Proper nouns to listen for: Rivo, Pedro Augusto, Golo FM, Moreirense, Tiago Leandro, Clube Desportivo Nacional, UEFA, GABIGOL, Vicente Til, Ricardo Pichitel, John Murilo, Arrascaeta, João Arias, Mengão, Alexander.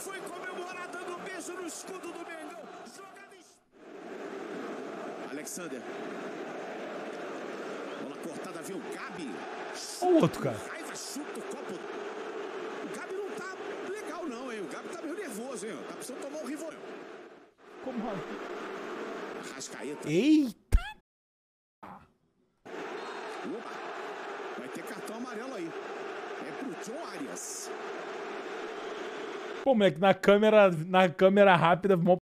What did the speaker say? foi comemorar dando beijo no escudo do Mengão. Alexander. Bola cortada, viu o Gabi. Olha o outro, cara. Raiva, chuta o copo. O Gabi não tá legal, não, hein? O Gabi tá meio nervoso, hein? Tá precisando tomar um Rivo. Como é? Arrascaeta. Eita! Opa. Vai ter cartão amarelo aí. É pro João Arias. Pô, moleque, na câmera rápida,